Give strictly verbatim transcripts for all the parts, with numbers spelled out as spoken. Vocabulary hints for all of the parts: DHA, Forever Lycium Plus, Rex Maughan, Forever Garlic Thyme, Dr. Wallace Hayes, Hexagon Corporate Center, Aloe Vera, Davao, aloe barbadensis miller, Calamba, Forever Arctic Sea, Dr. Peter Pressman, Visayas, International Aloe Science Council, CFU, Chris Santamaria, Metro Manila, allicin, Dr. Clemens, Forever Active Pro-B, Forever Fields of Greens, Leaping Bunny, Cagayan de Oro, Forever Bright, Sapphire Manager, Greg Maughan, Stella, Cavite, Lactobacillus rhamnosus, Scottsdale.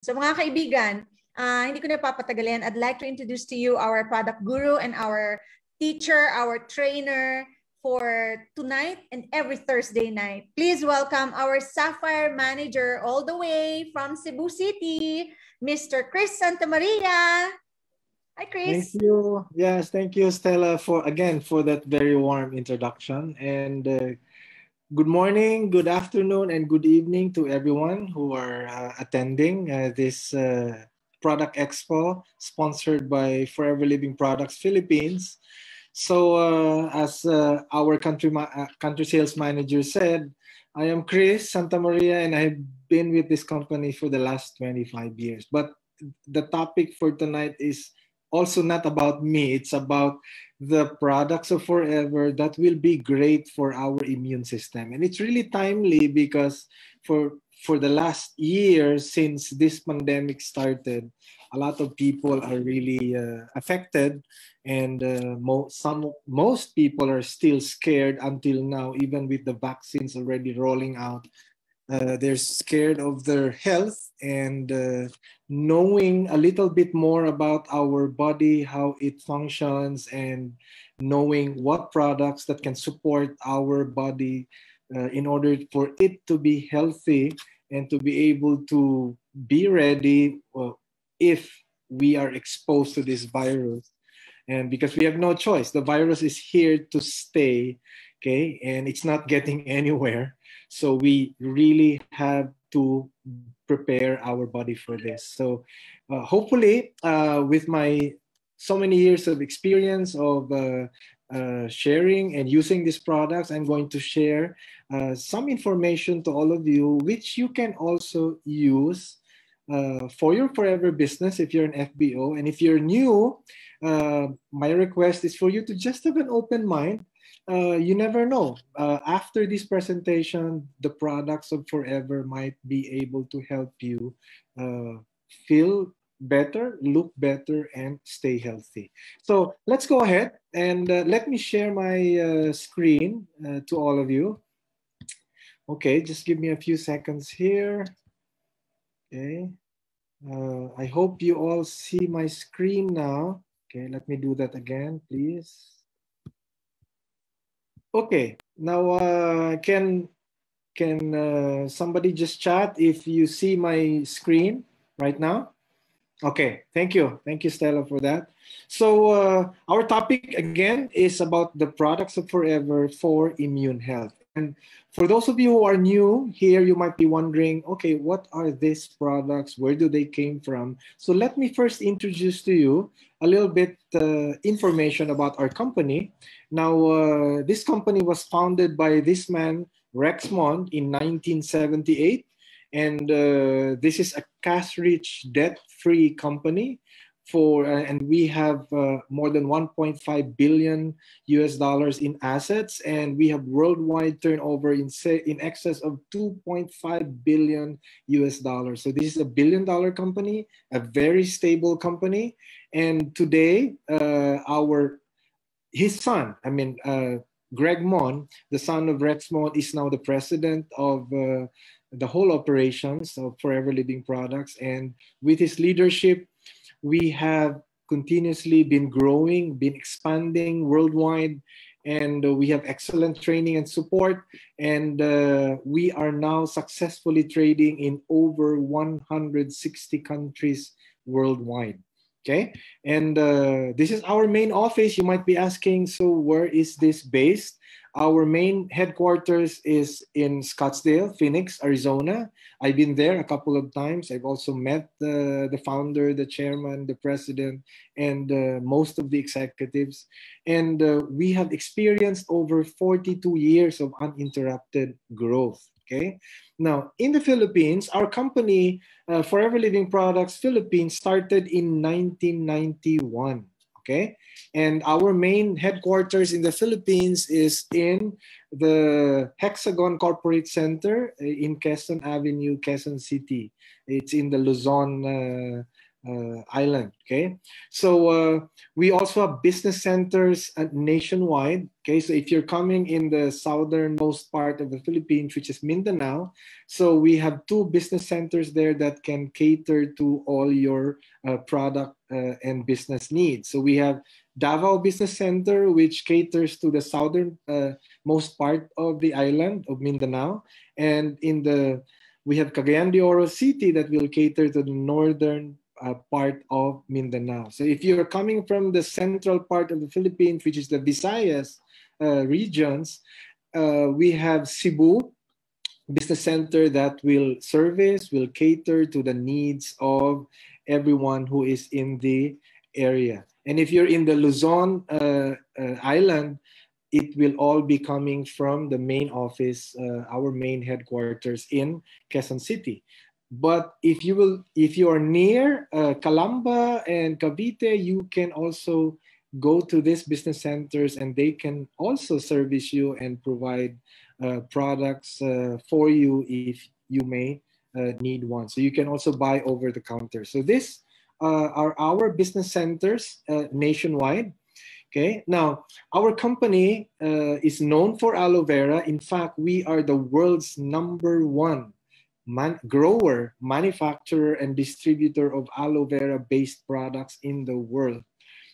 So mga kaibigan, uh, hindi ko na papatagalin. I'd like to introduce to you our product guru and our teacher, our trainer for tonight and every Thursday night. Please welcome our Sapphire Manager all the way from Cebu City, Mister Chris Santamaria. Hi, Chris. Thank you. Yes, thank you, Stella, for again for that very warm introduction. And uh, good morning, good afternoon, and good evening to everyone who are uh, attending uh, this uh, product expo sponsored by Forever Living Products Philippines. So uh, as uh, our country, uh, country sales manager said, I am Chris Santamaria and I've been with this company for the last twenty-five years. But the topic for tonight is also not about me, it's about the products of Forever that will be great for our immune system. And it's really timely because for, for the last year since this pandemic started, a lot of people are really uh, affected, and uh, mo some, most people are still scared until now, even with the vaccines already rolling out. Uh, they're scared of their health, and uh, knowing a little bit more about our body, how it functions, and knowing what products that can support our body uh, in order for it to be healthy and to be able to be ready uh, if we are exposed to this virus. And because we have no choice, the virus is here to stay, okay, and it's not getting anywhere. So we really have to prepare our body for this. So uh, hopefully uh, with my so many years of experience of uh, uh, sharing and using these products, I'm going to share uh, some information to all of you, which you can also use uh, for your Forever business if you're an F B O. And if you're new, uh, my request is for you to just have an open mind. Uh, you never know. Uh, after this presentation, the products of Forever might be able to help you uh, feel better, look better, and stay healthy. So let's go ahead and uh, let me share my uh, screen uh, to all of you. Okay, just give me a few seconds here. Okay, uh, I hope you all see my screen now. Okay, let me do that again, please. Okay, now uh, can can uh, somebody just chat if you see my screen right now? Okay, thank you. Thank you, Stella, for that. So uh, our topic again is about the products of Forever for immune health. And for those of you who are new here, you might be wondering, okay, what are these products? Where do they came from? So let me first introduce to you a little bit uh, information about our company. Now, uh, this company was founded by this man, Rex Maughan, in nineteen seventy-eight. And uh, this is a cash-rich, debt-free company. For, uh, and we have uh, more than one point five billion U S dollars in assets, and we have worldwide turnover in say, in excess of two point five billion U S dollars. So this is a billion dollar company, a very stable company. And today, uh, our his son, I mean, uh, Greg Maughan, the son of Rex Maughan, is now the president of uh, the whole operations of Forever Living Products, and with his leadership, we have continuously been growing, been expanding worldwide, and we have excellent training and support. And uh, we are now successfully trading in over one hundred sixty countries worldwide. Okay, and uh, this is our main office. You might be asking, so where is this based? Our main headquarters is in Scottsdale, Phoenix, Arizona. I've been there a couple of times. I've also met the, the founder, the chairman, the president, and uh, most of the executives. And uh, we have experienced over forty-two years of uninterrupted growth. Okay. Now, in the Philippines, our company, uh, Forever Living Products Philippines, started in nineteen ninety-one. Okay, and our main headquarters in the Philippines is in the Hexagon Corporate Center in Quezon Avenue, Quezon City. It's in the Luzon uh, uh, island, okay? So uh, we also have business centers nationwide, okay? So if you're coming in the southernmost part of the Philippines, which is Mindanao, so we have two business centers there that can cater to all your uh, product uh, and business needs. So we have Davao Business Center, which caters to the southern uh, most part of the island of Mindanao, and in the we have Cagayan de Oro City that will cater to the northern uh, part of Mindanao. So if you're coming from the central part of the Philippines, which is the Visayas uh, regions, uh, we have Cebu Business Center that will service, will cater to the needs of everyone who is in the area. And if you're in the Luzon uh, uh, island, it will all be coming from the main office, uh, our main headquarters in Quezon City. But if you will, if you are near uh, Calamba and Cavite, you can also go to these business centers, and they can also service you and provide uh, products uh, for you if you may uh, need one. So you can also buy over the counter. So this uh, are our business centers uh, nationwide. Okay, now our company uh, is known for aloe vera. In fact, we are the world's number one man grower, manufacturer, and distributor of aloe vera-based products in the world.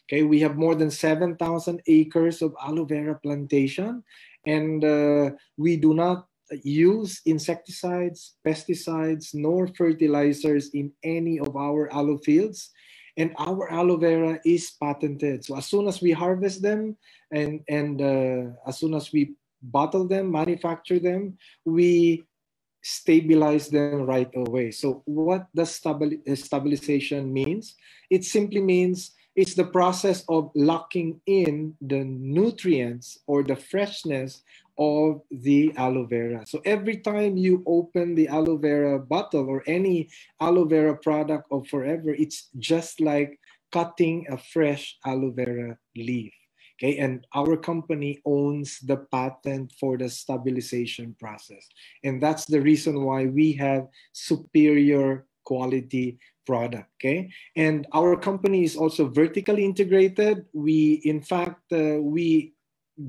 Okay, we have more than seven thousand acres of aloe vera plantation, and uh, we do not use insecticides, pesticides, nor fertilizers in any of our aloe fields. And our aloe vera is patented. So as soon as we harvest them and, and uh, as soon as we bottle them, manufacture them, we stabilize them right away. So what does stabi stabilization means? It simply means it's the process of locking in the nutrients or the freshness of the aloe vera. So every time you open the aloe vera bottle or any aloe vera product of Forever, it's just like cutting a fresh aloe vera leaf. Okay, and our company owns the patent for the stabilization process. And that's the reason why we have superior quality product, okay? And our company is also vertically integrated. We, in fact, uh, we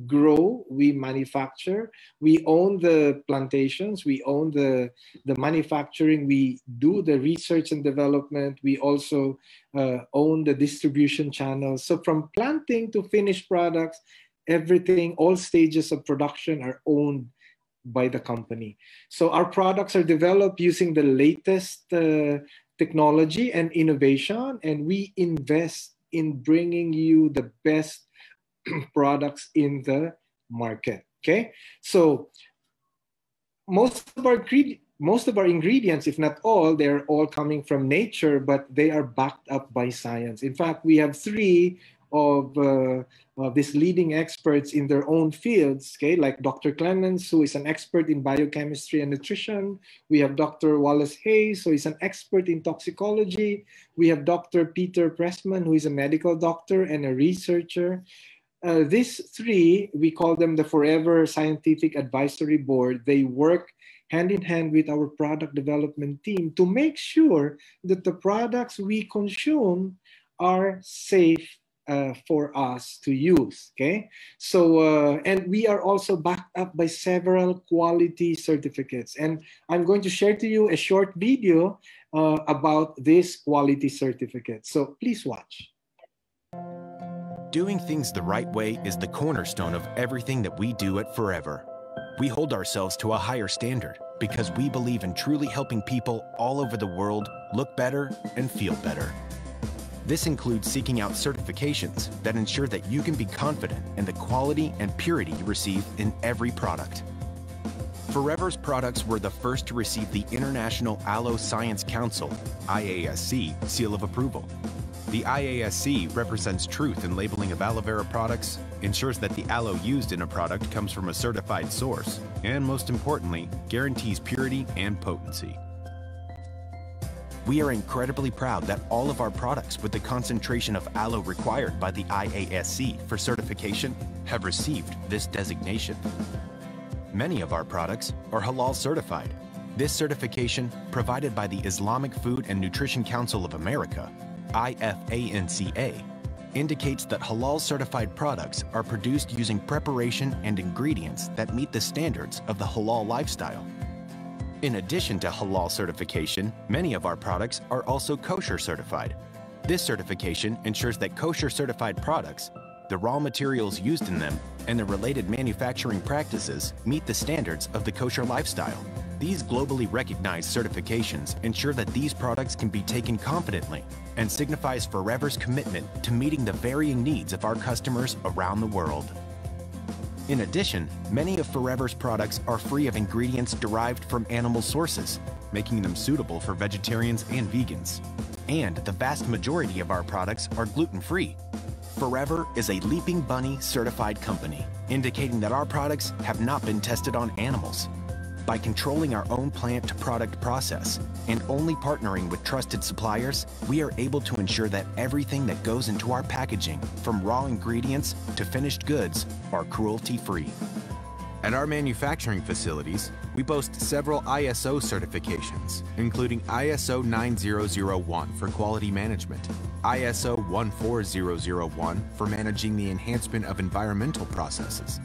grow, we manufacture, we own the plantations, we own the, the manufacturing, we do the research and development, we also uh, own the distribution channels. So from planting to finished products, everything, all stages of production are owned by the company. So our products are developed using the latest uh, technology and innovation, and we invest in bringing you the best products in the market, okay? So most of our most of our ingredients, if not all, they're all coming from nature, but they are backed up by science. In fact, we have three of uh, uh, these leading experts in their own fields, okay? Like Doctor Clemens, who is an expert in biochemistry and nutrition. We have Doctor Wallace Hayes, who is an expert in toxicology. We have Doctor Peter Pressman, who is a medical doctor and a researcher. Uh, these three, we call them the Forever Scientific Advisory Board. They work hand in hand with our product development team to make sure that the products we consume are safe uh, for us to use, okay? So, uh, and we are also backed up by several quality certificates. And I'm going to share to you a short video uh, about this quality certificate. So please watch. Doing things the right way is the cornerstone of everything that we do at Forever. We hold ourselves to a higher standard because we believe in truly helping people all over the world look better and feel better. This includes seeking out certifications that ensure that you can be confident in the quality and purity you receive in every product. Forever's products were the first to receive the International Aloe Science Council, I A S C, seal of approval. The I A S C represents truth in labeling of aloe vera products, ensures that the aloe used in a product comes from a certified source, and most importantly, guarantees purity and potency. We are incredibly proud that all of our products with the concentration of aloe required by the I A S C for certification have received this designation. Many of our products are halal certified, This certification, provided by the Islamic Food and Nutrition Council of America, I F A N C A, indicates that halal-certified products are produced using preparation and ingredients that meet the standards of the halal lifestyle. In addition to halal certification, many of our products are also kosher certified. This certification ensures that kosher certified products, the raw materials used in them, and the related manufacturing practices meet the standards of the kosher lifestyle. These globally recognized certifications ensure that these products can be taken confidently and signifies Forever's commitment to meeting the varying needs of our customers around the world. In addition, many of Forever's products are free of ingredients derived from animal sources, making them suitable for vegetarians and vegans. And the vast majority of our products are gluten-free. Forever is a Leaping Bunny certified company, indicating that our products have not been tested on animals. By controlling our own plant-to-product process and only partnering with trusted suppliers, we are able to ensure that everything that goes into our packaging, from raw ingredients to finished goods, are cruelty-free. At our manufacturing facilities, we boast several I S O certifications, including I S O nine zero zero one for quality management, I S O one four zero zero one for managing the enhancement of environmental processes,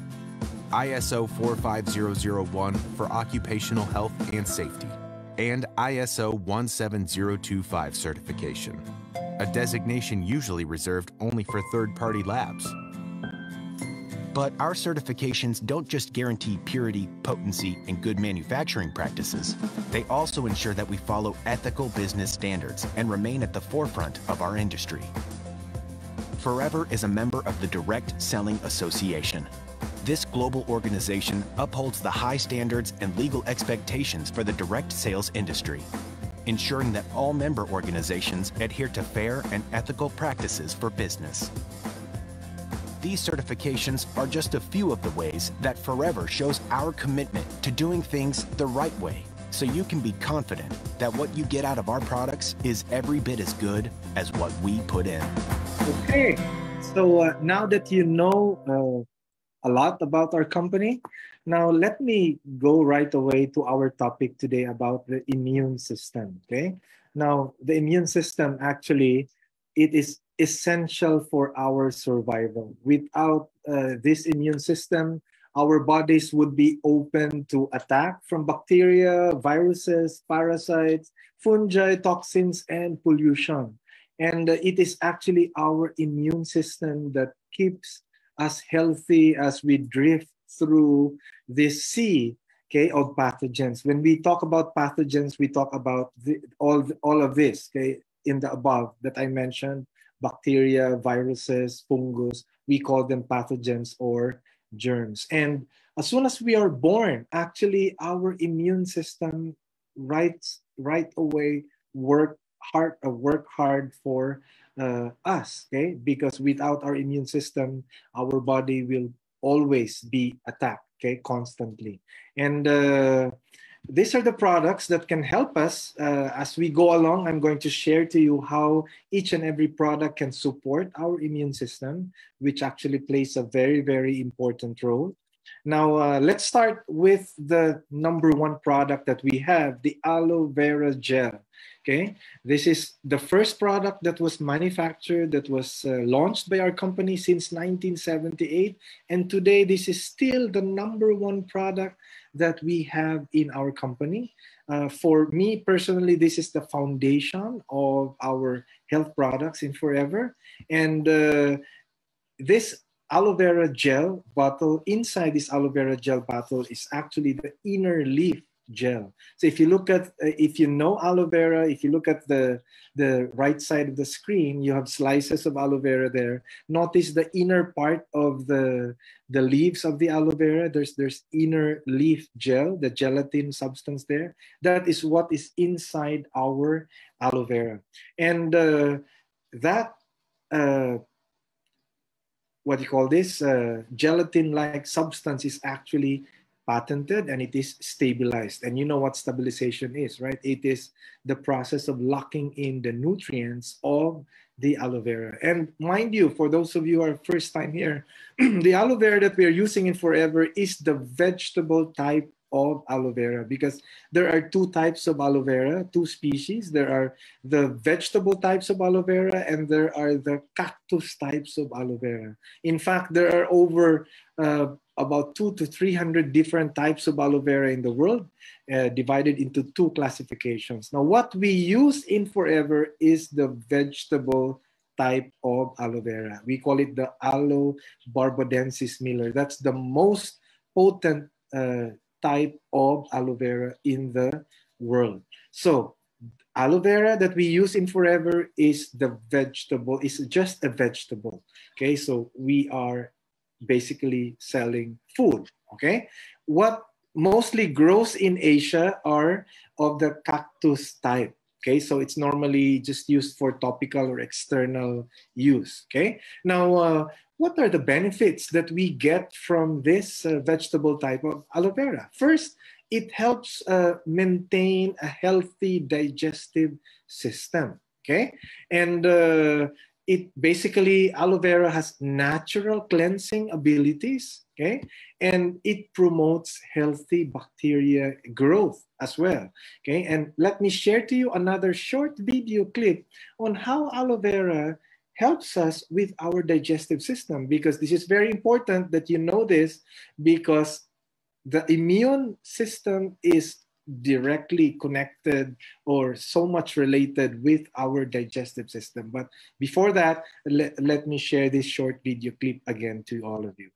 I S O four five zero zero one for occupational health and safety, and I S O one seven zero two five certification, a designation usually reserved only for third-party labs. But our certifications don't just guarantee purity, potency, and good manufacturing practices. They also ensure that we follow ethical business standards and remain at the forefront of our industry. Forever is a member of the Direct Selling Association. This global organization upholds the high standards and legal expectations for the direct sales industry, ensuring that all member organizations adhere to fair and ethical practices for business. These certifications are just a few of the ways that Forever shows our commitment to doing things the right way, so you can be confident that what you get out of our products is every bit as good as what we put in. Okay, so uh, now that you know uh... a lot about our company. Now, let me go right away to our topic today about the immune system, okay? Now, the immune system, actually, it is essential for our survival. Without uh, this immune system, our bodies would be open to attack from bacteria, viruses, parasites, fungi, toxins, and pollution. And uh, it is actually our immune system that keeps as healthy as we drift through this sea, okay, of pathogens. When we talk about pathogens, we talk about the, all, all of this, okay, in the above that I mentioned, bacteria, viruses, fungus, we call them pathogens or germs. And as soon as we are born, actually, our immune system right, right away work hard, work hard for Uh, us, okay? Because without our immune system, our body will always be attacked, okay, constantly. And uh, these are the products that can help us uh, as we go along. I'm going to share to you how each and every product can support our immune system, which actually plays a very, very important role. Now, uh, let's start with the number one product that we have, the aloe vera gel, okay? This is the first product that was manufactured, that was uh, launched by our company since nineteen seventy-eight. And today, this is still the number one product that we have in our company. Uh, for me personally, this is the foundation of our health products in Forever. And uh, this aloe vera gel bottle, inside this aloe vera gel bottle is actually the inner leaf gel. So if you look at, uh, if you know aloe vera, if you look at the, the right side of the screen, you have slices of aloe vera there. Notice the inner part of the, the leaves of the aloe vera. There's, there's inner leaf gel, the gelatin substance there. That is what is inside our aloe vera. And uh, that, uh, what do you call this, uh, gelatin-like substance is actually patented and it is stabilized. And you know what stabilization is, right? It is the process of locking in the nutrients of the aloe vera. And mind you, for those of you who are first time here, the aloe vera that we are using in Forever is the vegetable type of aloe vera, because there are two types of aloe vera, two species. There are the vegetable types of aloe vera and there are the cactus types of aloe vera. In fact, there are over uh, about two to three hundred different types of aloe vera in the world, uh, divided into two classifications. Now, what we use in Forever is the vegetable type of aloe vera. We call it the aloe barbadensis miller. That's the most potent uh, type of aloe vera in the world. So aloe vera that we use in Forever is the vegetable, is just a vegetable. Okay, so we are basically selling food. Okay, what mostly grows in Asia are of the cactus type. Okay, so it's normally just used for topical or external use. Okay, now uh, what are the benefits that we get from this uh, vegetable type of aloe vera? First, it helps uh, maintain a healthy digestive system. Okay, and uh, it basically, aloe vera has natural cleansing abilities, okay? And it promotes healthy bacteria growth as well, okay? And let me share to you another short video clip on how aloe vera helps us with our digestive system, because this is very important that you know this, because the immune system is directly connected or so much related with our digestive system. But before that, let, let me share this short video clip again to all of you.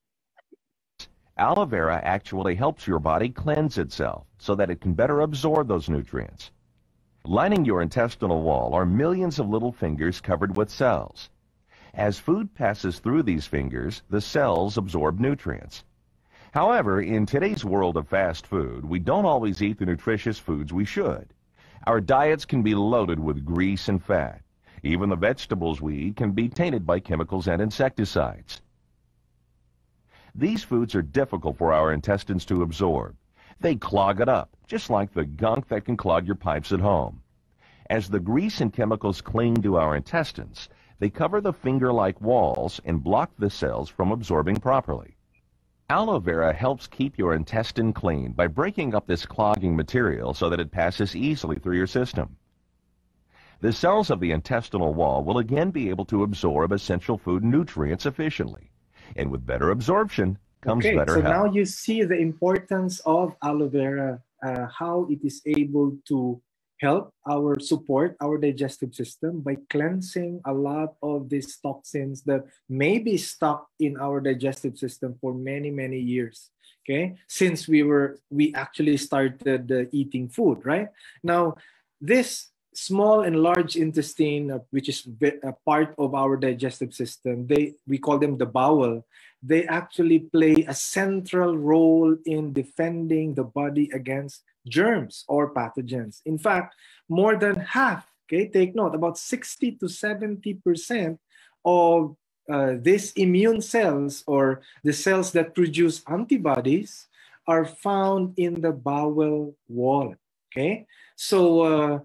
Aloe vera actually helps your body cleanse itself so that it can better absorb those nutrients. Lining your intestinal wall are millions of little fingers covered with cells. As food passes through these fingers, the cells absorb nutrients. However, in today's world of fast food, we don't always eat the nutritious foods we should. Our diets can be loaded with grease and fat. Even the vegetables we eat can be tainted by chemicals and insecticides. These foods are difficult for our intestines to absorb. They clog it up, just like the gunk that can clog your pipes at home. As the grease and chemicals cling to our intestines, they cover the finger-like walls and block the cells from absorbing properly. Aloe vera helps keep your intestine clean by breaking up this clogging material so that it passes easily through your system. The cells of the intestinal wall will again be able to absorb essential food nutrients efficiently. And with better absorption comes okay, better so health. So now you see the importance of aloe vera, uh, how it is able to help our support our digestive system by cleansing a lot of these toxins that may be stuck in our digestive system for many, many years, okay? Since we were, we actually started uh, eating food, right? Now, this small and large intestine, uh, which is a part of our digestive system, they, we call them the bowel, they actually play a central role in defending the body against germs or pathogens. In fact, more than half, okay, take note, about sixty to seventy percent of uh, these immune cells or the cells that produce antibodies are found in the bowel wall, okay? So uh,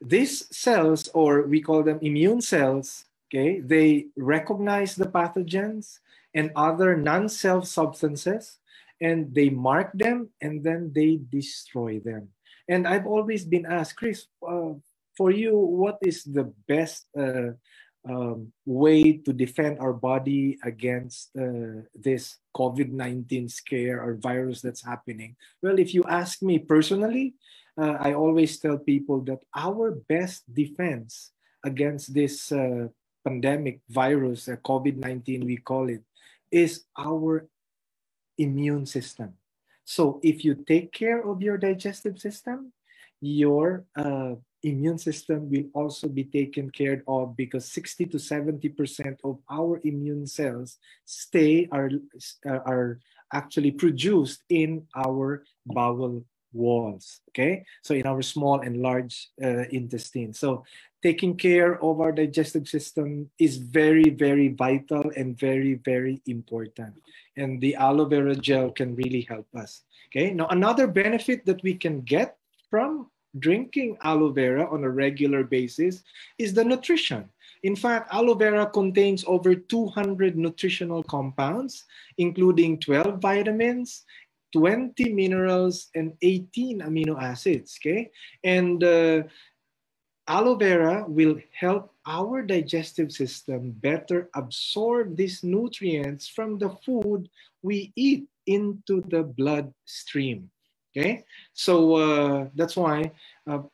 these cells, or we call them immune cells, okay, they recognize the pathogens and other non-self substances, and they mark them, and then they destroy them. And I've always been asked, Chris, uh, for you, what is the best uh, um, way to defend our body against uh, this COVID nineteen scare or virus that's happening? Well, if you ask me personally, uh, I always tell people that our best defense against this uh, pandemic virus, uh, COVID nineteen we call it, is our immune system. So if you take care of your digestive system, your uh, immune system will also be taken care of, because sixty to seventy percent of our immune cells stay are, are actually produced in our bowel walls, okay? So in our small and large uh, intestine. So taking care of our digestive system is very, very vital and very, very important. And the aloe vera gel can really help us, okay? Now, another benefit that we can get from drinking aloe vera on a regular basis is the nutrition. In fact, aloe vera contains over two hundred nutritional compounds, including twelve vitamins, twenty minerals, and eighteen amino acids, okay? And uh, aloe vera will help our digestive system better absorb these nutrients from the food we eat into the bloodstream, okay? So uh, that's why uh,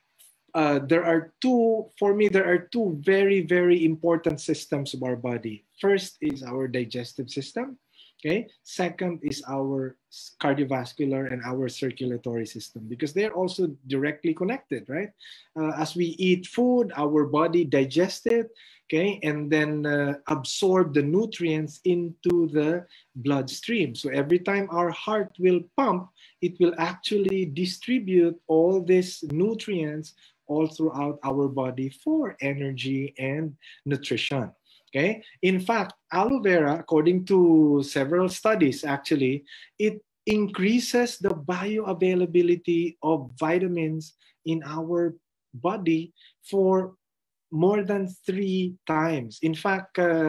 uh, there are two, for me, there are two very, very important systems of our body. First is our digestive system, okay? Second is our cardiovascular and our circulatory system, because they're also directly connected, right? Uh, as we eat food, our body digests it, okay? And then uh, absorb the nutrients into the bloodstream. So every time our heart will pump, it will actually distribute all these nutrients all throughout our body for energy and nutrition. Okay. In fact, aloe vera, according to several studies, actually, it increases the bioavailability of vitamins in our body for more than three times. In fact, uh,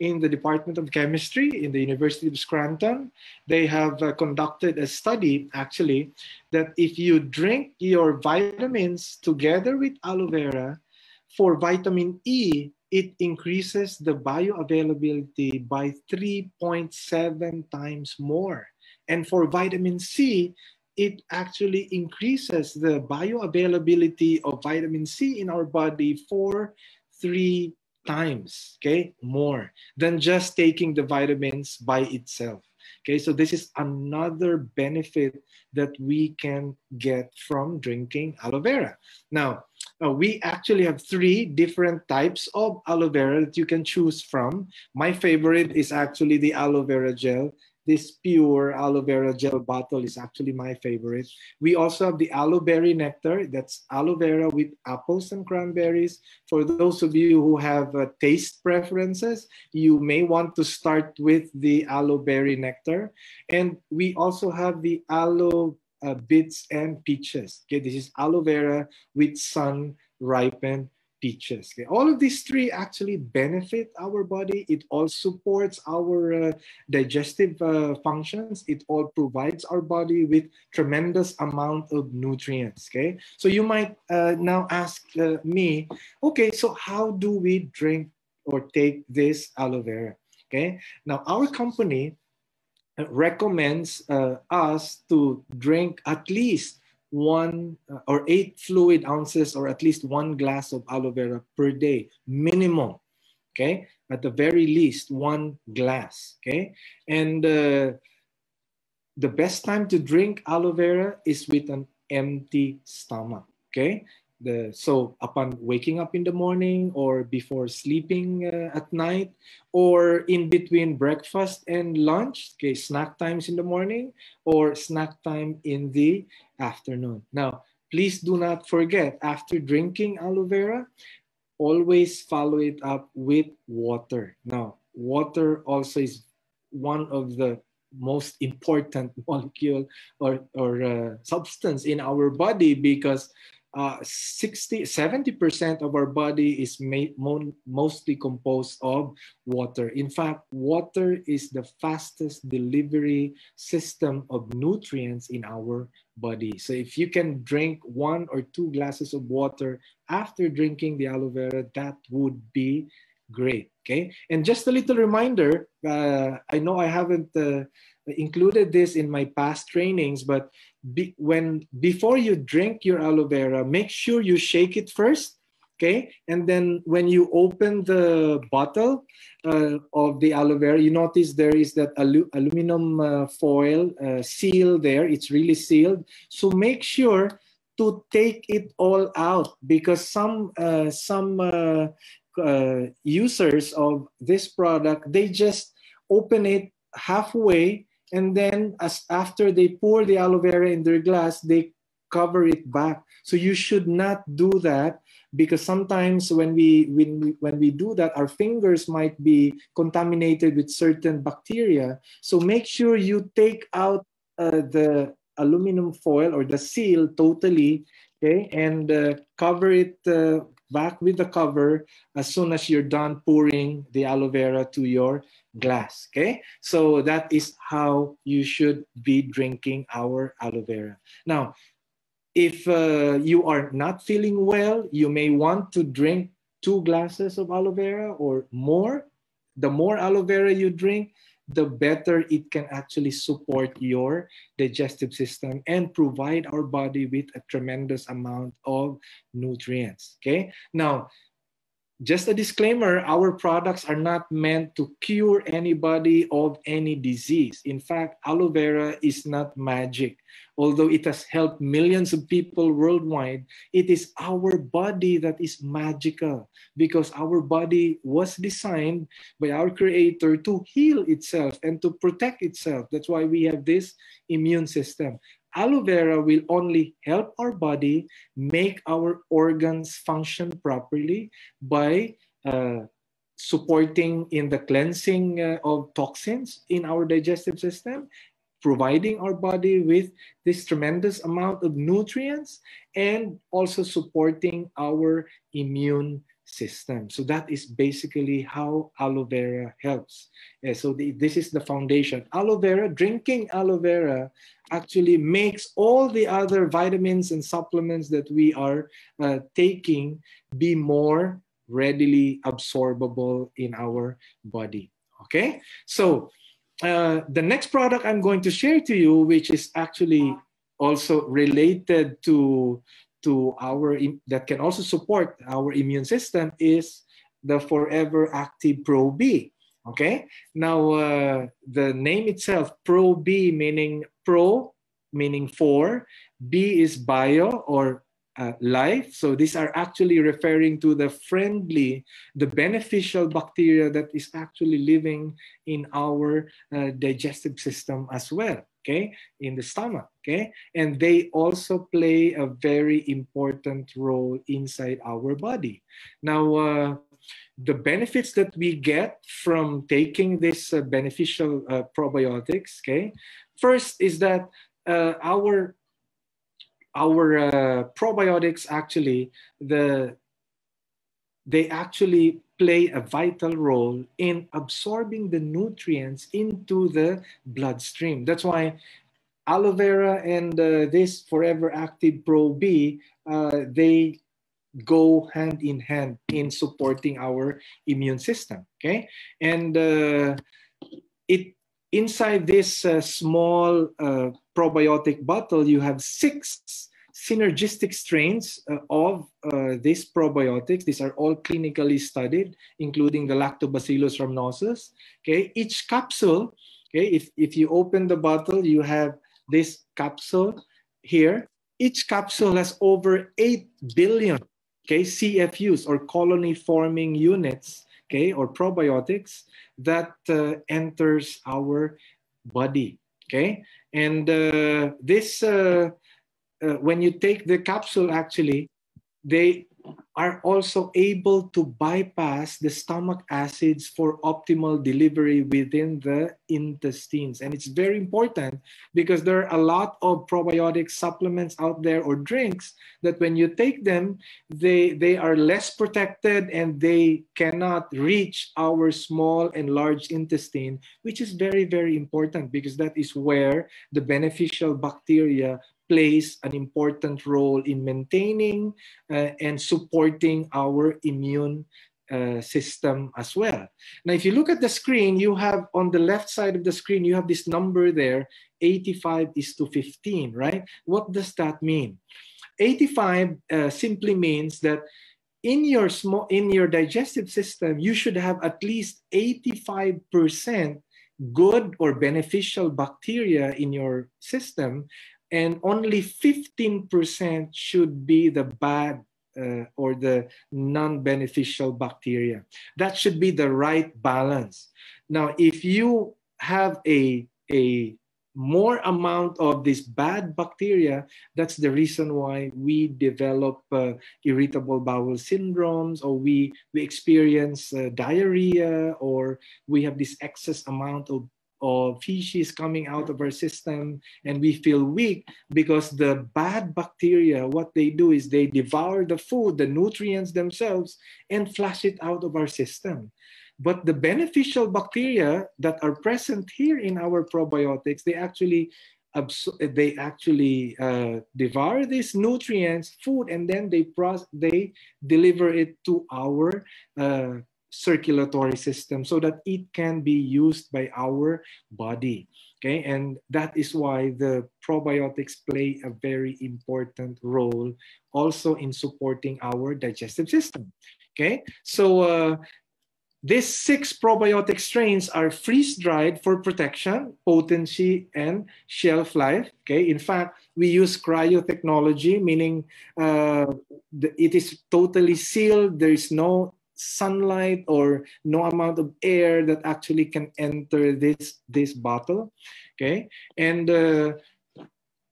in the Department of Chemistry in the University of Scranton, they have uh, conducted a study, actually, that if you drink your vitamins together with aloe vera, for vitamin E, it increases the bioavailability by three point seven times more. And for vitamin C, it actually increases the bioavailability of vitamin C in our body for three times, okay, more than just taking the vitamins by itself. Okay, so this is another benefit that we can get from drinking aloe vera. Now, Uh, we actually have three different types of aloe vera that you can choose from. My favorite is actually the aloe vera gel. This pure aloe vera gel bottle is actually my favorite. We also have the aloe berry nectar. That's aloe vera with apples and cranberries. For those of you who have uh, taste preferences, you may want to start with the aloe berry nectar. And we also have the aloe Uh, bits and peaches. Okay, this is aloe vera with sun ripened peaches. Okay, all of these three actually benefit our body. It all supports our uh, digestive uh, functions. It all provides our body with tremendous amount of nutrients. Okay, so you might uh, now ask uh, me, okay, so how do we drink or take this aloe vera? Okay, now our company recommends uh, us to drink at least one uh, or eight fluid ounces or at least one glass of aloe vera per day, minimum, okay? At the very least, one glass, okay? And uh, the best time to drink aloe vera is with an empty stomach, okay? The, so upon waking up in the morning or before sleeping uh, at night or in between breakfast and lunch, okay, snack times in the morning or snack time in the afternoon. Now, please do not forget, after drinking aloe vera, always follow it up with water. Now, water also is one of the most important molecule or, or uh, substance in our body, because Uh, sixty, seventy percent of our body is made mo mostly composed of water. In fact, water is the fastest delivery system of nutrients in our body. So if you can drink one or two glasses of water after drinking the aloe vera, that would be great. Okay. And just a little reminder, uh, I know I haven't uh, included this in my past trainings, but be, when before you drink your aloe vera, make sure you shake it first, okay? And then when you open the bottle uh, of the aloe vera, you notice there is that alu aluminum uh, foil uh, seal there. It's really sealed. So make sure to take it all out, because some, uh, some uh, uh, users of this product, they just open it halfway, and then as after they pour the aloe vera in their glass, they cover it back. So you should not do that, because sometimes when we when we, when we do that, our fingers might be contaminated with certain bacteria. So make sure you take out uh, the aluminum foil or the seal totally, okay, and uh, cover it uh, back with the cover as soon as you're done pouring the aloe vera to your glass, okay? So that is how you should be drinking our aloe vera. Now, if uh, you are not feeling well, you may want to drink two glasses of aloe vera or more. The more aloe vera you drink, the better it can actually support your digestive system and provide our body with a tremendous amount of nutrients, okay? Now, just a disclaimer, our products are not meant to cure anybody of any disease. In fact, aloe vera is not magic. Although it has helped millions of people worldwide, it is our body that is magical because our body was designed by our Creator to heal itself and to protect itself. That's why we have this immune system. Aloe vera will only help our body make our organs function properly by uh, supporting in the cleansing uh, of toxins in our digestive system, providing our body with this tremendous amount of nutrients, and also supporting our immune system. So that is basically how aloe vera helps. Uh, so the, this is the foundation. Aloe vera, drinking aloe vera actually makes all the other vitamins and supplements that we are uh, taking be more readily absorbable in our body, okay? So uh, the next product I'm going to share to you, which is actually also related to to our, that can also support our immune system, is the Forever Active Pro-B, okay? Now, uh, the name itself, Pro-B, meaning pro, meaning for, B is bio or uh, life. So these are actually referring to the friendly, the beneficial bacteria that is actually living in our uh, digestive system as well, okay, in the stomach, okay? And they also play a very important role inside our body. Now, uh, the benefits that we get from taking this uh, beneficial uh, probiotics, okay? First is that uh, our, our uh, probiotics actually, the, they actually play a vital role in absorbing the nutrients into the bloodstream. That's why aloe vera and uh, this Forever Active Pro-B, uh, they go hand in hand in supporting our immune system, okay? And uh, it inside this uh, small uh, probiotic bottle, you have six synergistic strains uh, of uh, these probiotics. These are all clinically studied, including the Lactobacillus rhamnosus. Okay, each capsule, okay, if, if you open the bottle, you have this capsule here. Each capsule has over eight billion, okay, C F Us or colony forming units, okay, or probiotics that uh, enters our body, okay? And uh, this, uh, uh, when you take the capsule, actually, they are also able to bypass the stomach acids for optimal delivery within the intestines. And it's very important because there are a lot of probiotic supplements out there or drinks that when you take them, they, they are less protected and they cannot reach our small and large intestine, which is very, very important because that is where the beneficial bacteria plays an important role in maintaining uh, and supporting our immune uh, system as well. Now, if you look at the screen, you have on the left side of the screen, you have this number there, eighty-five is to fifteen, right? What does that mean? eighty-five uh, simply means that in your, small, in your digestive system, you should have at least eighty-five percent good or beneficial bacteria in your system, and only fifteen percent should be the bad uh, or the non-beneficial bacteria. That should be the right balance. Now, if you have a, a more amount of this bad bacteria, that's the reason why we develop uh, irritable bowel syndromes, or we, we experience uh, diarrhea, or we have this excess amount of or feces coming out of our system, and we feel weak because the bad bacteria, what they do is they devour the food, the nutrients themselves, and flush it out of our system. But the beneficial bacteria that are present here in our probiotics, they actually they actually uh, devour these nutrients, food, and then they process, they deliver it to our uh, circulatory system so that it can be used by our body. Okay, and that is why the probiotics play a very important role also in supporting our digestive system. Okay, so uh, these six probiotic strains are freeze-dried for protection, potency, and shelf life. Okay, in fact, we use cryotechnology, meaning uh, the, it is totally sealed. There is no sunlight or no amount of air that actually can enter this this bottle. Okay, and uh,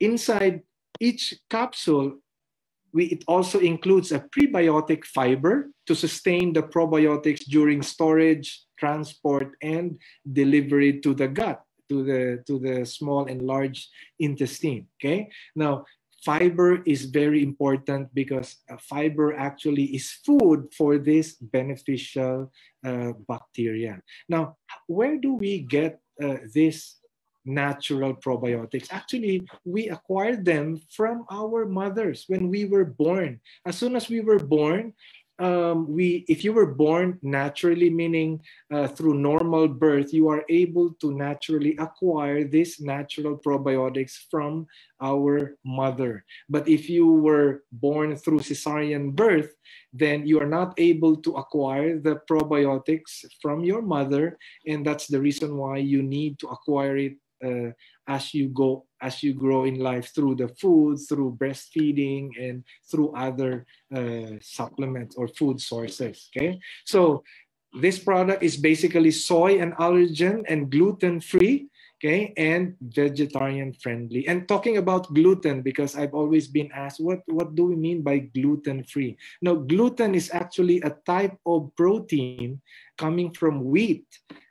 inside each capsule, we, it also includes a prebiotic fiber to sustain the probiotics during storage, transport, and delivery to the gut, to the, to the small and large intestine. Okay? Now, fiber is very important because fiber actually is food for this beneficial uh, bacteria. Now, where do we get uh, this natural probiotics? Actually, we acquired them from our mothers when we were born. As soon as we were born, um, we, if you were born naturally, meaning uh, through normal birth, you are able to naturally acquire these natural probiotics from our mother. But if you were born through cesarean birth, then you are not able to acquire the probiotics from your mother, and that's the reason why you need to acquire it Uh, as you go, as you grow in life, through the food, through breastfeeding, and through other uh, supplements or food sources. Okay, so this product is basically soy and allergen and gluten-free. Okay, and vegetarian friendly. And talking about gluten, because I've always been asked, what, what do we mean by gluten-free? Now, gluten is actually a type of protein coming from wheat.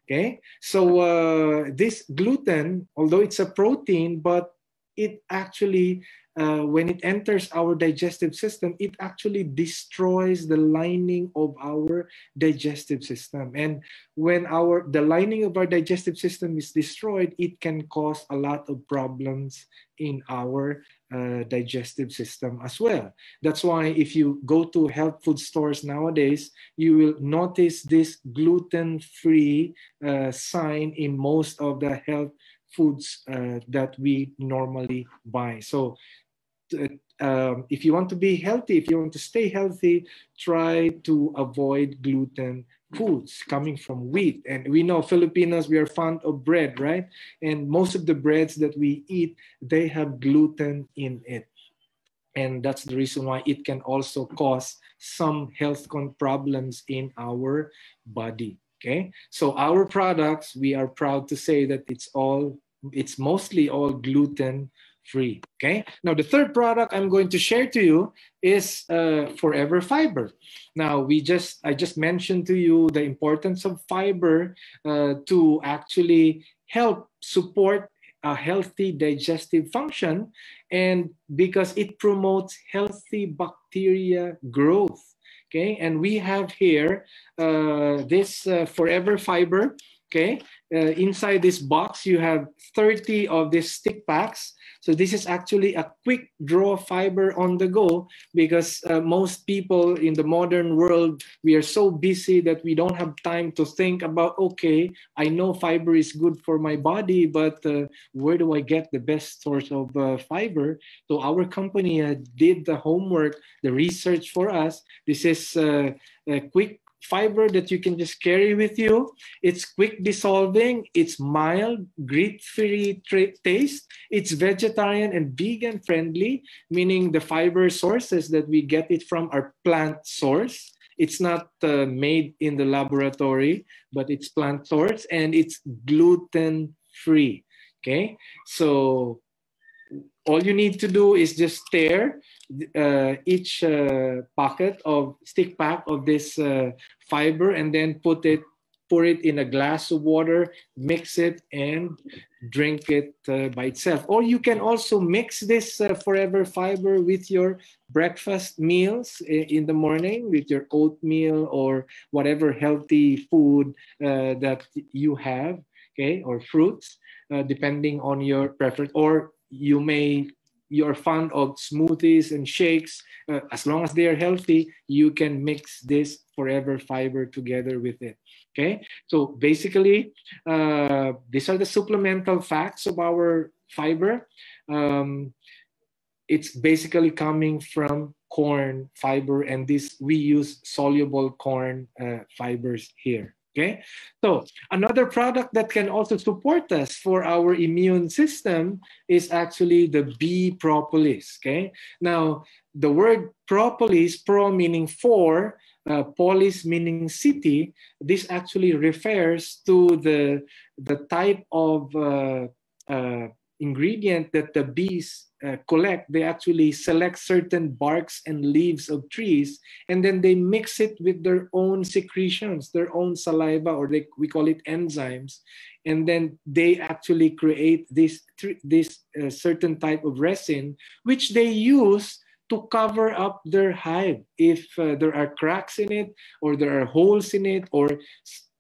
Okay, so uh, this gluten, although it's a protein, but it actually, uh, when it enters our digestive system, it actually destroys the lining of our digestive system. And when our the lining of our digestive system is destroyed, it can cause a lot of problems in our uh, digestive system as well. That's why if you go to health food stores nowadays, you will notice this gluten-free uh, sign in most of the health foods uh, that we normally buy. So uh, if you want to be healthy, if you want to stay healthy, try to avoid gluten foods coming from wheat. And we know Filipinos, we are fond of bread, right? And most of the breads that we eat, they have gluten in it. And that's the reason why it can also cause some health problems in our body. Okay, so our products, we are proud to say that it's all, it's mostly all gluten-free. Okay, now the third product I'm going to share to you is uh, Forever Fiber. Now we just, I just mentioned to you the importance of fiber uh, to actually help support a healthy digestive function, and because it promotes healthy bacteria growth. Okay, and we have here uh, this uh, Forever Fiber. Okay, uh, inside this box, you have thirty of these stick packs. So this is actually a quick draw fiber on the go, because uh, most people in the modern world, we are so busy that we don't have time to think about, okay, I know fiber is good for my body, but uh, where do I get the best source of uh, fiber? So our company uh, did the homework, the research for us. This is uh, a quick fiber that you can just carry with you. It's quick dissolving, it's mild, grit-free taste, it's vegetarian and vegan friendly, meaning the fiber sources that we get it from are plant source. It's not uh, made in the laboratory, but it's plant source, and it's gluten-free. Okay, so all you need to do is just tear uh, each uh, packet of stick pack of this uh, fiber, and then put it pour it in a glass of water, mix it, and drink it uh, by itself. Or you can also mix this uh, Forever Fiber with your breakfast meals in the morning, with your oatmeal or whatever healthy food uh, that you have, okay, or fruits, uh, depending on your preference. Or you may, you're fond of smoothies and shakes, uh, as long as they are healthy, you can mix this Forever Fiber together with it. Okay, so basically, uh, these are the supplemental facts of our fiber. Um, it's basically coming from corn fiber, and this we use soluble corn uh, fibers here. Okay, so another product that can also support us for our immune system is actually the bee propolis. Okay, now the word propolis, pro meaning for, uh, polis meaning city. This actually refers to the the type of uh, uh, ingredient that the bees uh, collect. They actually select certain barks and leaves of trees, and then they mix it with their own secretions, their own saliva, or they, we call it enzymes. And then they actually create this, this uh, certain type of resin, which they use to cover up their hive. If uh, there are cracks in it, or there are holes in it, or,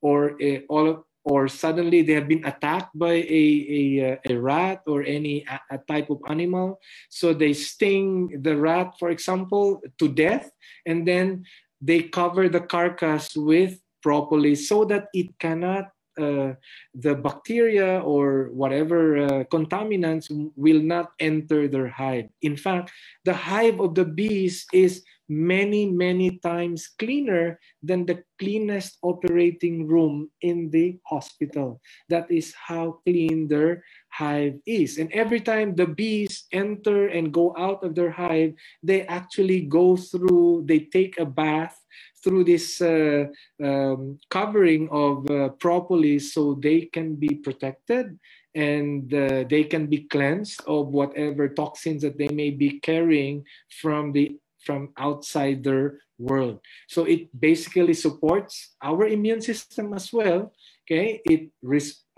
or uh, all of, or suddenly they have been attacked by a, a, a rat or any a, a type of animal. So they sting the rat, for example, to death, and then they cover the carcass with propolis so that it cannot, uh, the bacteria or whatever uh, contaminants will not enter their hive. In fact, the hive of the bees is many, many times cleaner than the cleanest operating room in the hospital. That is how clean their hive is. And every time the bees enter and go out of their hive, they actually go through, they take a bath through this uh, um, covering of uh, propolis, so they can be protected, and uh, they can be cleansed of whatever toxins that they may be carrying from the from outside their world. So it basically supports our immune system as well. Okay, it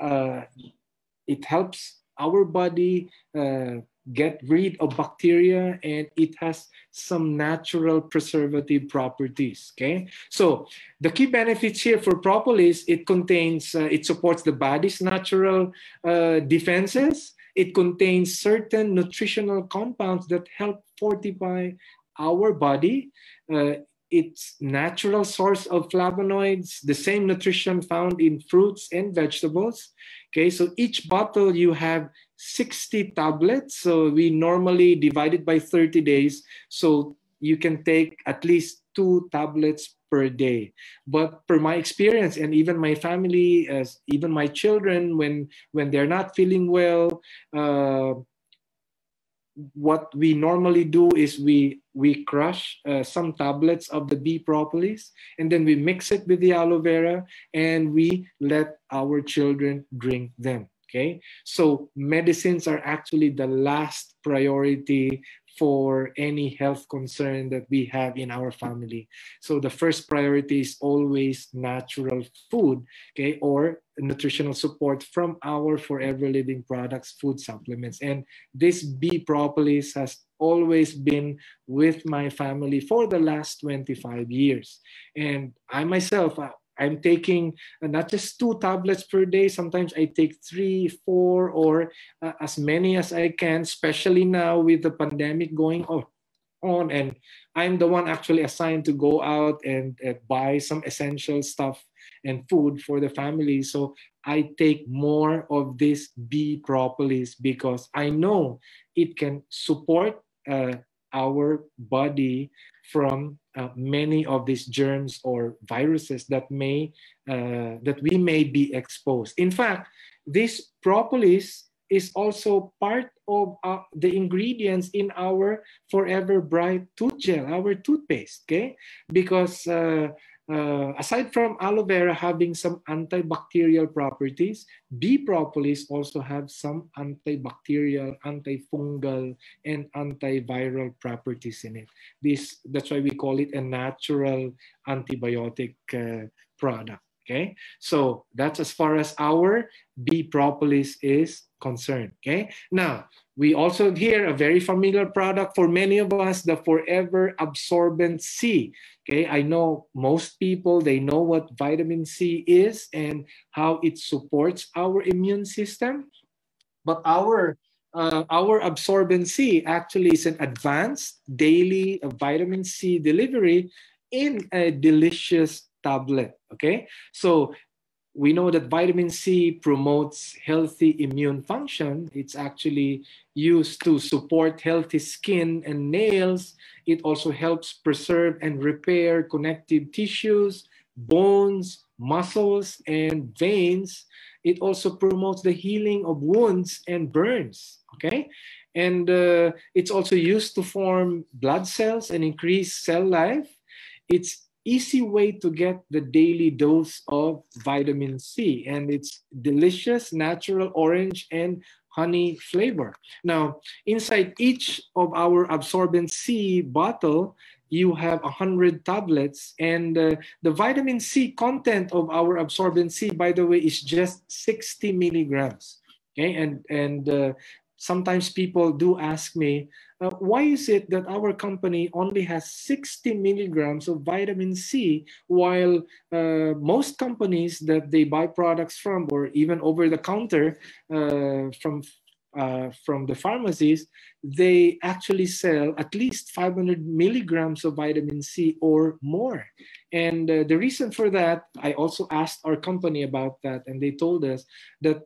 uh, it helps our body uh, get rid of bacteria, and it has some natural preservative properties. Okay, so the key benefits here for propolis: it contains, uh, it supports the body's natural uh, defenses. It contains certain nutritional compounds that help fortify our body, uh, its natural source of flavonoids, the same nutrition found in fruits and vegetables. Okay, so each bottle you have sixty tablets. So we normally divide it by thirty days. So you can take at least two tablets per day. But per my experience, and even my family, as even my children, when, when they're not feeling well, uh, what we normally do is we we crush uh, some tablets of the bee propolis, and then we mix it with the aloe vera, and we let our children drink them. Okay, so medicines are actually the last priority for any health concern that we have in our family. So the first priority is always natural food, okay, or nutritional support from our Forever Living Products food supplements. And this bee propolis has always been with my family for the last twenty-five years. And I myself, I, I'm taking not just two tablets per day. Sometimes I take three, four, or uh, as many as I can, especially now with the pandemic going on. And I'm the one actually assigned to go out and uh, buy some essential stuff and food for the family. So I take more of this bee propolis because I know it can support uh, our body from Uh, many of these germs or viruses that may uh, that we may be exposed. In fact, this propolis is also part of uh, the ingredients in our Forever Bright tooth gel, our toothpaste. Okay, because uh, uh, aside from aloe vera having some antibacterial properties, bee propolis also have some antibacterial, antifungal, and antiviral properties in it. This, that's why we call it a natural antibiotic uh, product. Okay, so that's as far as our B propolis is concerned. Okay, now we also hear a very familiar product for many of us, the Forever Absorbent C. Okay, I know most people, they know what vitamin C is and how it supports our immune system, but our Uh, our Absorbent C actually is an advanced daily vitamin C delivery in a delicious tablet, okay? So we know that vitamin C promotes healthy immune function. It's actually used to support healthy skin and nails. It also helps preserve and repair connective tissues, bones, muscles, and veins. It also promotes the healing of wounds and burns, okay? And uh, it's also used to form blood cells and increase cell life. It's easy way to get the daily dose of vitamin C, and it's delicious, natural orange and honey flavor. Now, inside each of our Absorbent C bottle, you have one hundred tablets, and uh, the vitamin C content of our Absorbent C, by the way, is just sixty milligrams. Okay, and, and uh, sometimes people do ask me, uh, why is it that our company only has sixty milligrams of vitamin C, while uh, most companies that they buy products from, or even over the counter uh, from Uh, from the pharmacies, they actually sell at least five hundred milligrams of vitamin C or more. And uh, the reason for that, I also asked our company about that, and they told us that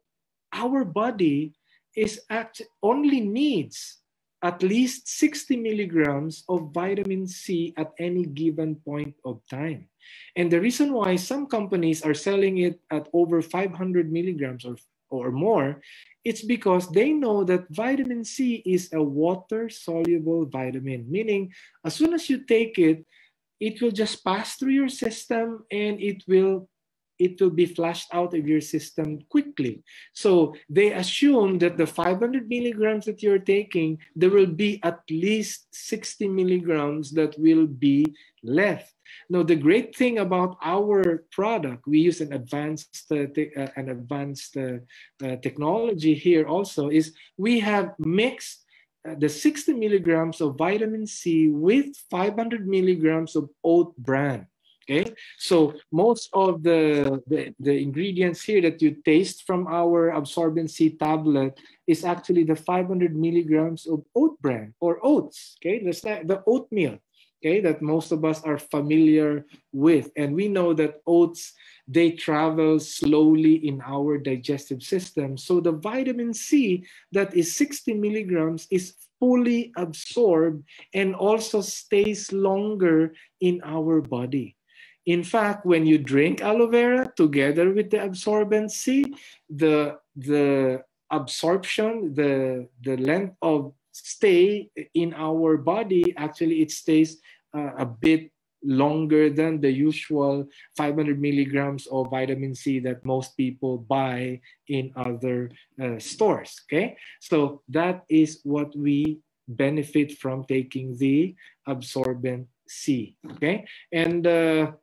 our body is act only needs at least sixty milligrams of vitamin C at any given point of time. And the reason why some companies are selling it at over five hundred milligrams or or more, it's because they know that vitamin C is a water-soluble vitamin, meaning as soon as you take it, it will just pass through your system and it will, it will be flushed out of your system quickly. So they assume that the five hundred milligrams that you're taking, there will be at least sixty milligrams that will be left. Now, the great thing about our product, we use an advanced, uh, uh, an advanced uh, uh, technology here also, is we have mixed uh, the sixty milligrams of vitamin C with five hundred milligrams of oat bran. Okay, so most of the, the, the ingredients here that you taste from our Absorbent C tablet is actually the five hundred milligrams of oat bran or oats, okay, the, the oatmeal. Okay, that most of us are familiar with. And we know that oats, they travel slowly in our digestive system. So the vitamin C that is sixty milligrams is fully absorbed and also stays longer in our body. In fact, when you drink aloe vera together with the Absorbent C, the, the absorption, the, the length of stay in our body, actually it stays uh, a bit longer than the usual five hundred milligrams of vitamin C that most people buy in other uh, stores, okay? So that is what we benefit from taking the Absorbent C, okay? And uh,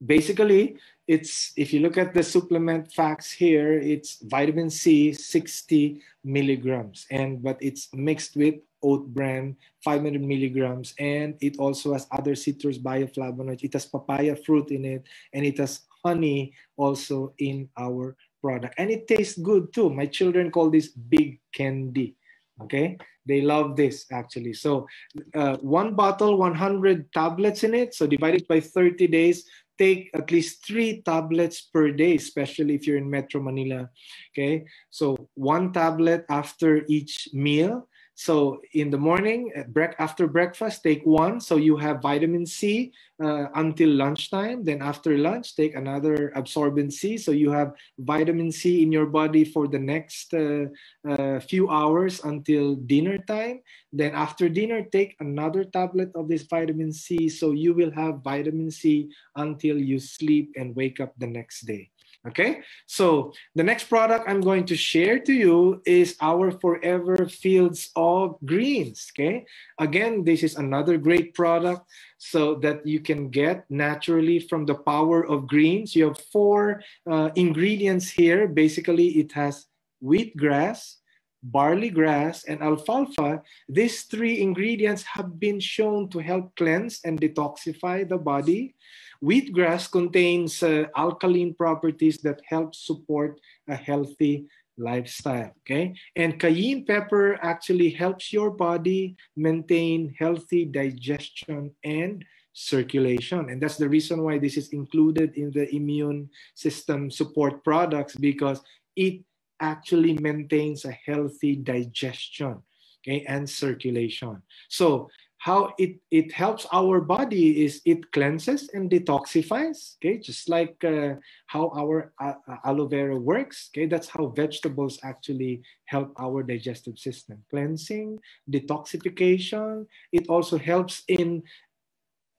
basically, it's, if you look at the supplement facts here, it's vitamin C, sixty milligrams, and but it's mixed with oat bran, five hundred milligrams, and it also has other citrus bioflavonoids. It has papaya fruit in it, and it has honey also in our product. And it tastes good too. My children call this big candy, okay? They love this actually. So uh, one bottle, one hundred tablets in it, so divided by thirty days, take at least three tablets per day, especially if you're in Metro Manila, okay? So one tablet after each meal. So in the morning, after breakfast, take one. So you have vitamin C uh, until lunchtime. Then after lunch, take another Absorbent C. So you have vitamin C in your body for the next uh, uh, few hours until dinner time. Then after dinner, take another tablet of this vitamin C. So you will have vitamin C until you sleep and wake up the next day. Okay, so the next product I'm going to share to you is our Forever Fields of Greens. Okay, again, this is another great product so that you can get naturally from the power of greens. You have four uh, ingredients here. Basically, it has wheatgrass, barley grass, and alfalfa. These three ingredients have been shown to help cleanse and detoxify the body. Wheatgrass contains uh, alkaline properties that help support a healthy lifestyle, okay? And cayenne pepper actually helps your body maintain healthy digestion and circulation. And that's the reason why this is included in the immune system support products, because it actually maintains a healthy digestion, okay, and circulation. So how it, it helps our body is it cleanses and detoxifies, okay, just like uh, how our uh, aloe vera works, okay, that's how vegetables actually help our digestive system. Cleansing, detoxification, it also helps in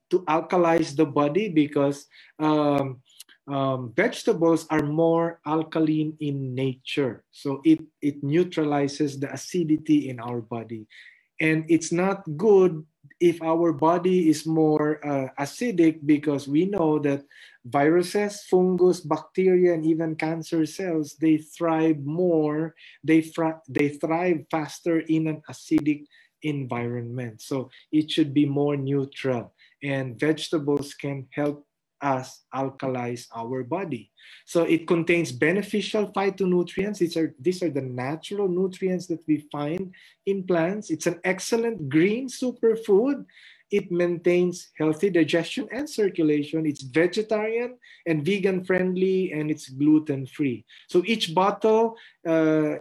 to alkalize the body because um, Um, vegetables are more alkaline in nature. So it, it neutralizes the acidity in our body. And it's not good if our body is more uh, acidic, because we know that viruses, fungus, bacteria, and even cancer cells, they thrive more, they, they thrive faster in an acidic environment. So it should be more neutral. And vegetables can help us alkalize our body. So it contains beneficial phytonutrients. These are, these are the natural nutrients that we find in plants. It's an excellent green superfood. It maintains healthy digestion and circulation. It's vegetarian and vegan friendly, and it's gluten free. So each bottle, uh,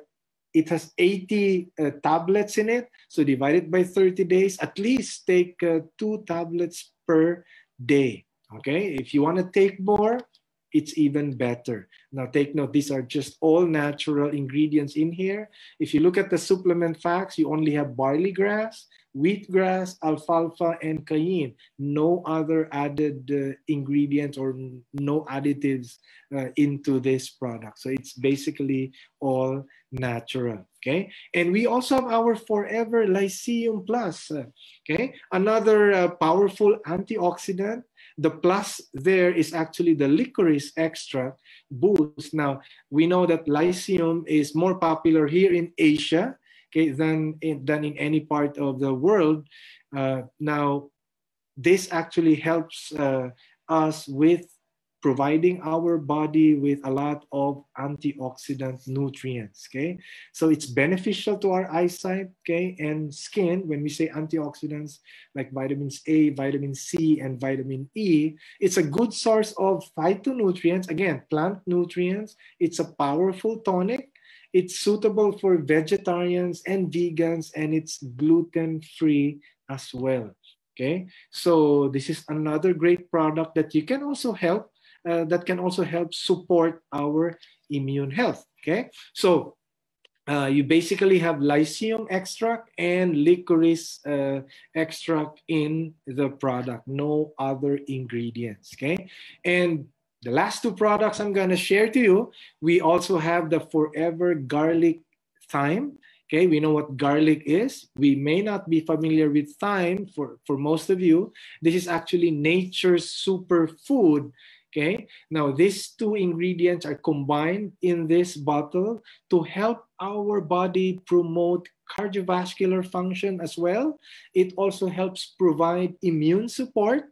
it has eighty uh, tablets in it. So divided by thirty days, at least take uh, two tablets per day. Okay, if you want to take more, it's even better. Now take note, these are just all natural ingredients in here. If you look at the supplement facts, you only have barley grass, wheatgrass, alfalfa, and cayenne. No other added uh, ingredients or no additives uh, into this product. So it's basically all natural, okay? And we also have our Forever Lycium Plus, uh, okay? Another uh, powerful antioxidant. The plus there is actually the licorice extract boost. Now, we know that lycium is more popular here in Asia, okay, than in, than in any part of the world. Uh, now, this actually helps uh, us with providing our body with a lot of antioxidant nutrients, okay? So it's beneficial to our eyesight, okay, and skin. When we say antioxidants like vitamins A, vitamin C, and vitamin E, it's a good source of phytonutrients, again, plant nutrients. It's a powerful tonic. It's suitable for vegetarians and vegans, and it's gluten-free as well, okay? So this is another great product that you can also help Uh, that can also help support our immune health, okay? So uh, you basically have lycium extract and licorice uh, extract in the product, no other ingredients, okay? And the last two products I'm gonna share to you, we also have the Forever Garlic Thyme. Okay, we know what garlic is. We may not be familiar with thyme for, for most of you. This is actually nature's superfood. Okay, now these two ingredients are combined in this bottle to help our body promote cardiovascular function as well. It also helps provide immune support.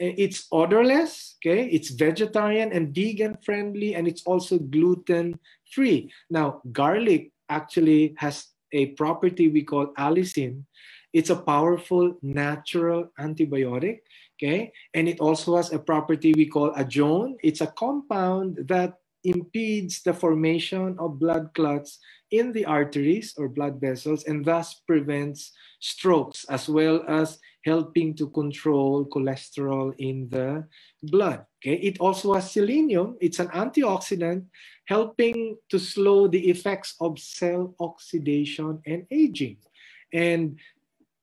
It's odorless, okay, it's vegetarian and vegan friendly, and it's also gluten free. Now, garlic actually has a property we call allicin. It's a powerful natural antibiotic. Okay, and it also has a property we call ajoin. It's a compound that impedes the formation of blood clots in the arteries or blood vessels, and thus prevents strokes, as well as helping to control cholesterol in the blood. Okay, it also has selenium. It's an antioxidant, helping to slow the effects of cell oxidation and aging. And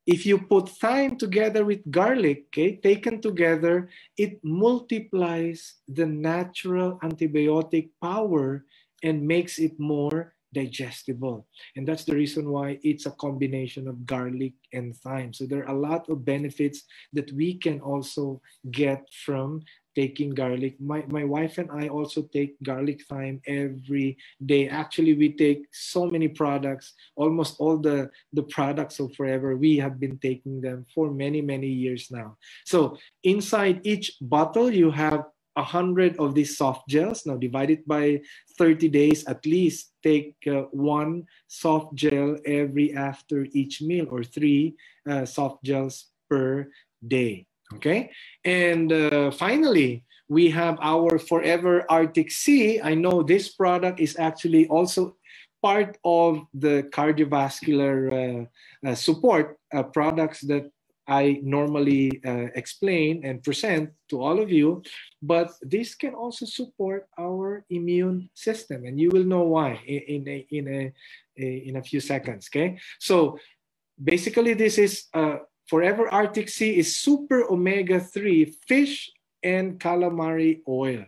if you put thyme together with garlic, okay, taken together, it multiplies the natural antibiotic power and makes it more digestible. And that's the reason why it's a combination of garlic and thyme. So there are a lot of benefits that we can also get from taking garlic. My, my wife and I also take garlic thyme every day. Actually, we take so many products, almost all the, the products of Forever. We have been taking them for many, many years now. So inside each bottle, you have one hundred of these soft gels. Now divided by thirty days, at least take uh, one soft gel every after each meal, or three uh, soft gels per day. Okay, and uh, finally, we have our Forever Arctic Sea. I know this product is actually also part of the cardiovascular uh, uh, support uh, products that I normally uh, explain and present to all of you, but this can also support our immune system, and you will know why in, in, a, in, a, in a few seconds, okay? So basically, this is... Uh, Forever Arctic Sea is super omega three fish and calamari oil,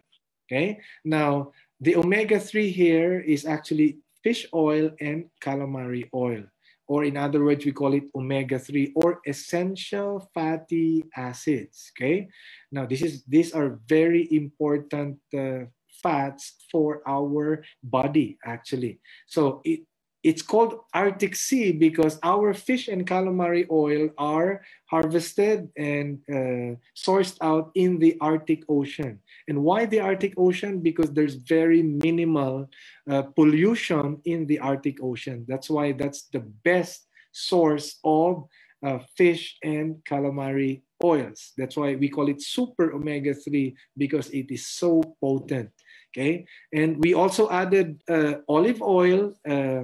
okay? Now, the omega three here is actually fish oil and calamari oil, or in other words, we call it omega three or essential fatty acids, okay? Now, this is, these are very important uh, fats for our body, actually. So it It's called Arctic Sea because our fish and calamari oil are harvested and uh, sourced out in the Arctic Ocean. And why the Arctic Ocean? Because there's very minimal uh, pollution in the Arctic Ocean. That's why that's the best source of uh, fish and calamari oils. That's why we call it super omega three, because it is so potent. Okay, and we also added uh, olive oil uh,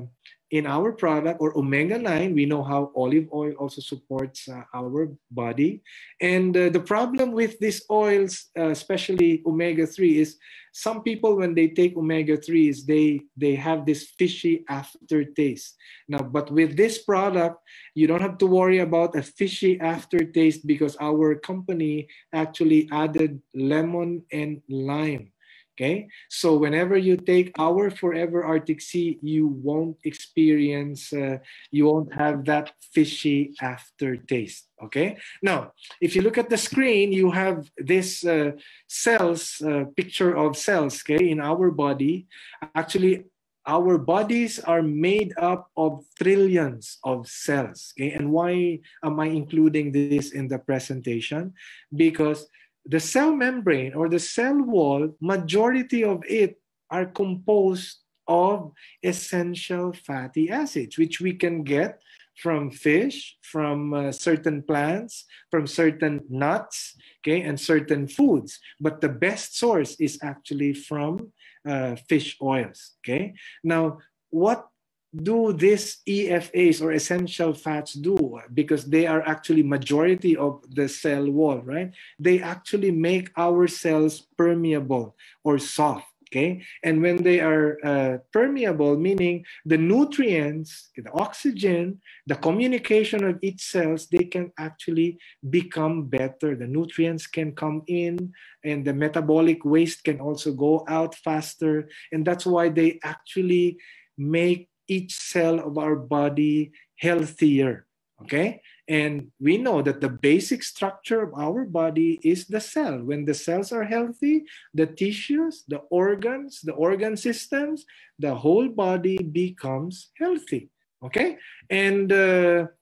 in our product, or omega nine. We know how olive oil also supports uh, our body. And uh, the problem with these oils, uh, especially omega three, is some people, when they take omega threes, they, they have this fishy aftertaste. Now, but with this product, you don't have to worry about a fishy aftertaste, because our company actually added lemon and lime. Okay, so whenever you take our Forever Arctic Sea, you won't experience, uh, you won't have that fishy aftertaste. Okay, now if you look at the screen, you have this uh, cells, uh, picture of cells, okay, in our body. Actually, our bodies are made up of trillions of cells. Okay, and why am I including this in the presentation? Because the cell membrane, or the cell wall, majority of it are composed of essential fatty acids, which we can get from fish, from uh, certain plants, from certain nuts, okay, and certain foods. But the best source is actually from uh, fish oils, okay? Now, what do these E F As, or essential fats, do? Because they are actually majority of the cell wall, right? They actually make our cells permeable or soft, okay? And when they are uh, permeable, meaning the nutrients, the oxygen, the communication of each cells, they can actually become better. The nutrients can come in, and the metabolic waste can also go out faster. And that's why they actually make each cell of our body healthier, okay? And we know that the basic structure of our body is the cell. When the cells are healthy, the tissues, the organs, the organ systems, the whole body becomes healthy, okay? And uh,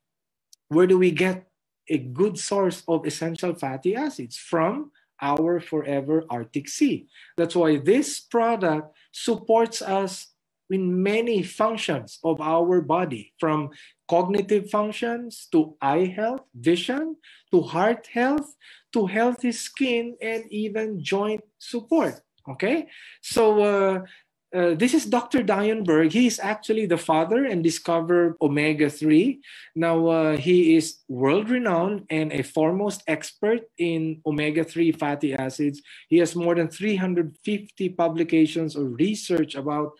where do we get a good source of essential fatty acids? From our Forever Arctic Sea. That's why this product supports us in many functions of our body, from cognitive functions to eye health, vision, to heart health, to healthy skin, and even joint support, okay? So uh, uh, this is Doctor Dienberg. He is actually the father and discovered omega three. Now, uh, he is world-renowned and a foremost expert in omega three fatty acids. He has more than three hundred fifty publications or research about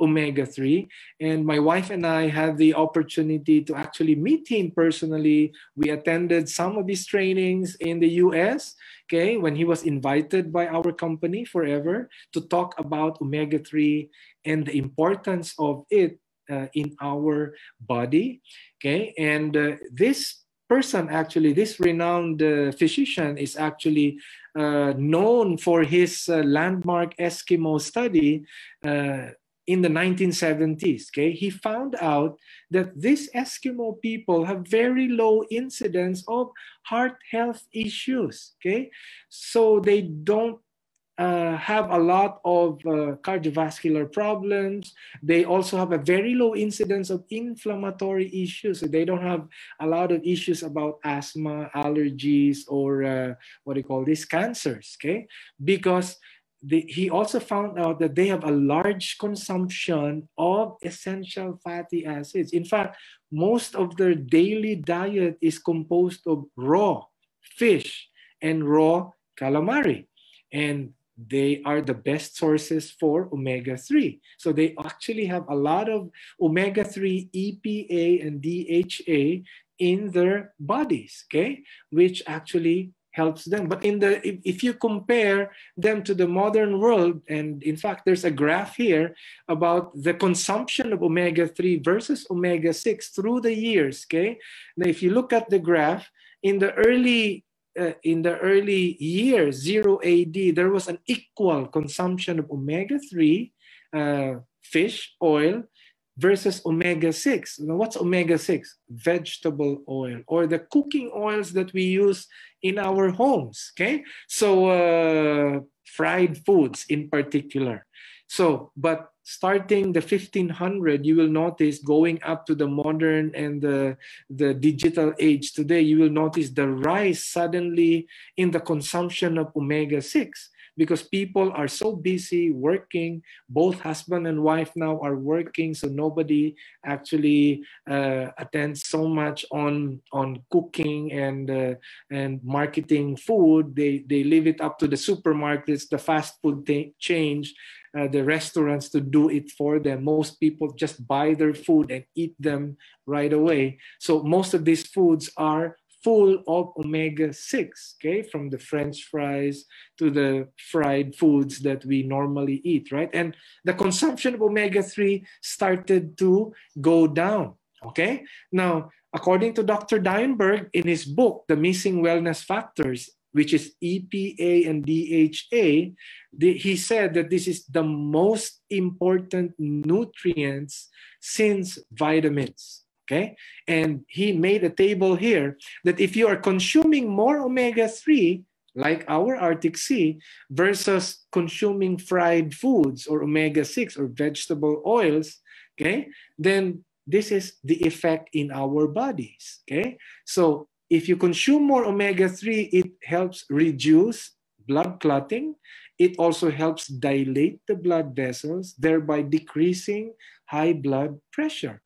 omega three. And my wife and I had the opportunity to actually meet him personally. We attended some of his trainings in the U S, okay, when he was invited by our company, Forever, to talk about omega three and the importance of it uh, in our body, okay? And uh, this person, actually, this renowned uh, physician is actually uh, known for his uh, landmark Eskimo study uh, in the nineteen seventies, okay? He found out that these Eskimo people have very low incidence of heart health issues, okay? So they don't uh, have a lot of uh, cardiovascular problems. They also have a very low incidence of inflammatory issues. So they don't have a lot of issues about asthma, allergies, or uh, what do you call these cancers, okay? Because The, he also found out that they have a large consumption of essential fatty acids. In fact, most of their daily diet is composed of raw fish and raw calamari. And they are the best sources for omega three. So they actually have a lot of omega three, E P A, and D H A in their bodies, okay? Which actually helps them. But in the if, if you compare them to the modern world, and in fact, there's a graph here about the consumption of omega three versus omega six through the years, okay? Now, if you look at the graph, in the early uh, in the early years, zero A D, there was an equal consumption of omega three, uh, fish oil, versus omega six. Now, what's omega six? Vegetable oil, or the cooking oils that we use in our homes, okay? So uh, fried foods in particular. So, but starting the fifteen hundred, you will notice going up to the modern and the, the digital age today, you will notice the rise suddenly in the consumption of omega six. Because people are so busy working, both husband and wife now are working, so nobody actually uh, attends so much on on cooking and uh, and marketing food. They they leave it up to the supermarkets, the fast food chains, uh, the restaurants to do it for them. Most people just buy their food and eat them right away. So most of these foods are full of omega six, okay, from the French fries to the fried foods that we normally eat, right? And the consumption of omega three started to go down, okay? Now, according to Doctor Dienberg, in his book, The Missing Wellness Factors, which is E P A and D H A, the, he said that this is the most important nutrients since vitamins. Okay, and he made a table here that if you are consuming more omega three, like our Arctic Sea, versus consuming fried foods or omega six or vegetable oils, okay, then this is the effect in our bodies, okay? So if you consume more omega three, it helps reduce blood clotting. It also helps dilate the blood vessels, thereby decreasing high blood pressure.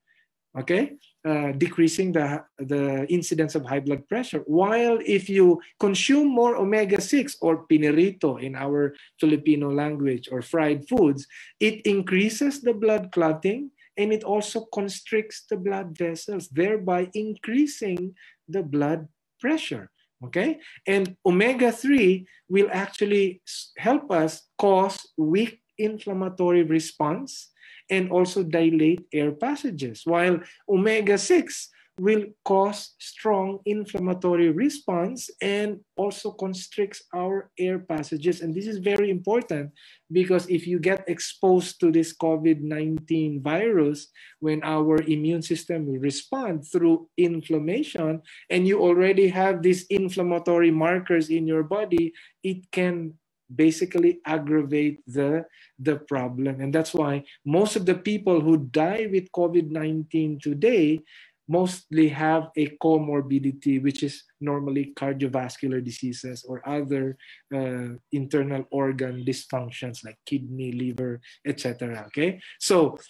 Okay, uh, decreasing the, the incidence of high blood pressure. While if you consume more omega six or pinirito in our Filipino language or fried foods, it increases the blood clotting and it also constricts the blood vessels, thereby increasing the blood pressure. Okay, and omega three will actually help us cause weak inflammatory response and also dilate air passages, while omega six will cause strong inflammatory response and also constricts our air passages. And this is very important because if you get exposed to this COVID nineteen virus, when our immune system will respond through inflammation and you already have these inflammatory markers in your body, it can basically aggravate the, the problem. And that's why most of the people who die with COVID nineteen today mostly have a comorbidity, which is normally cardiovascular diseases or other uh, internal organ dysfunctions like kidney, liver, et cetera. Okay, so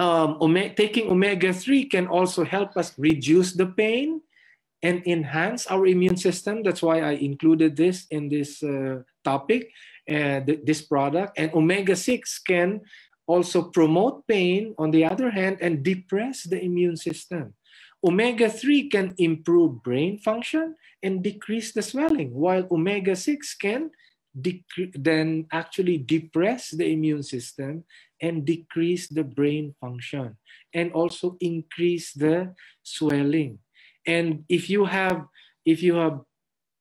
um, omega, taking omega three can also help us reduce the pain and enhance our immune system. That's why I included this in this uh, topic, uh, th this product. And omega six can also promote pain, on the other hand, and depress the immune system. omega three can improve brain function and decrease the swelling, while omega six can then actually depress the immune system and decrease the brain function, and also increase the swelling. And if you have, if you have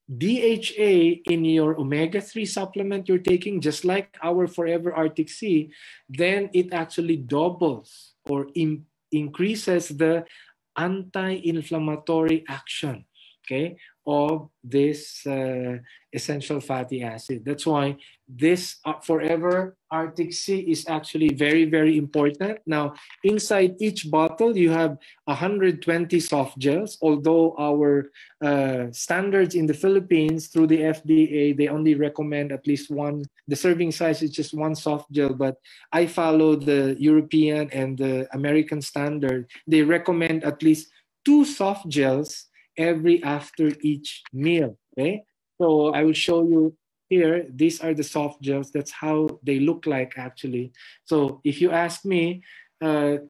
D H A in your omega three supplement you're taking, just like our Forever Arctic Sea, then it actually doubles or in, increases the anti-inflammatory action, okay, of this uh, essential fatty acid. That's why this uh, Forever Arctic Sea is actually very, very important. Now, inside each bottle, you have one hundred twenty soft gels, although our uh, standards in the Philippines through the F D A, they only recommend at least one, the serving size is just one soft gel, but I follow the European and the American standard. They recommend at least two soft gels every after each meal, okay? So I will show you here, these are the soft gels. That's how they look like actually. So if you ask me, uh,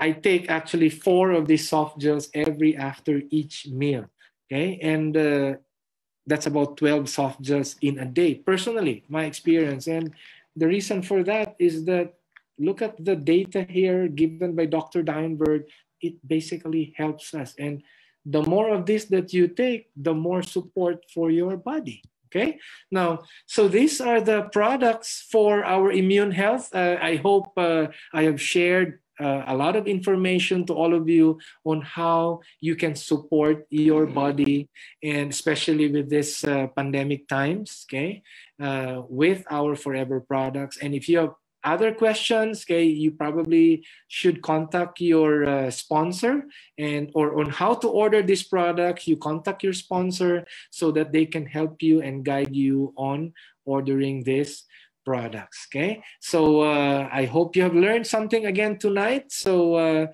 I take actually four of these soft gels every after each meal, okay? And uh, that's about twelve soft gels in a day, personally, my experience. And the reason for that is that, look at the data here given by Doctor Dienberg, it basically helps us. And the more of this that you take, the more support for your body, okay? Now, so these are the products for our immune health. Uh, I hope uh, I have shared uh, a lot of information to all of you on how you can support your body, and especially with this uh, pandemic times, okay? Uh, with our Forever products. And if you have other questions, okay, you probably should contact your uh, sponsor, and or on how to order this product, you contact your sponsor so that they can help you and guide you on ordering this products, okay? So uh, I hope you have learned something again tonight. So uh,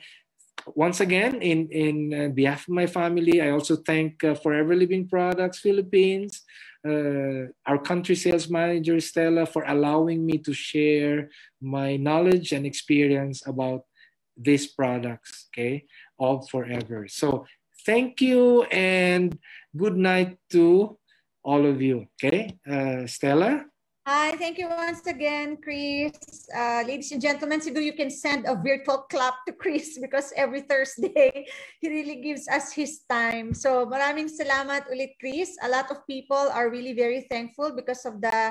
once again, in, in uh, behalf of my family, I also thank uh, Forever Living Products Philippines, Uh, our country sales manager, Stella, for allowing me to share my knowledge and experience about these products, okay, of Forever. So thank you and good night to all of you, okay? Uh, Stella? Hi, thank you once again, Chris. Uh, ladies and gentlemen, Cebu, you can send a virtual clap to Chris because every Thursday, he really gives us his time. So maraming salamat ulit, Chris. A lot of people are really very thankful because of the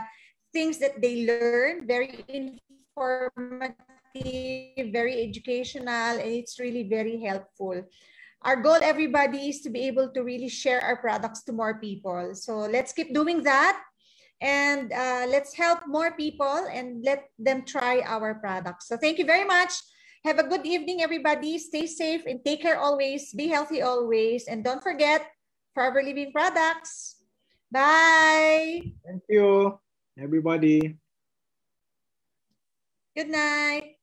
things that they learn. Very informative, very educational, and it's really very helpful. Our goal, everybody, is to be able to really share our products to more people. So let's keep doing that. And uh, let's help more people and let them try our products. So thank you very much. Have a good evening, everybody. Stay safe and take care always. Be healthy always. And don't forget, Forever Living Products. Bye. Thank you, everybody. Good night.